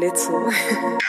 Ryan Little.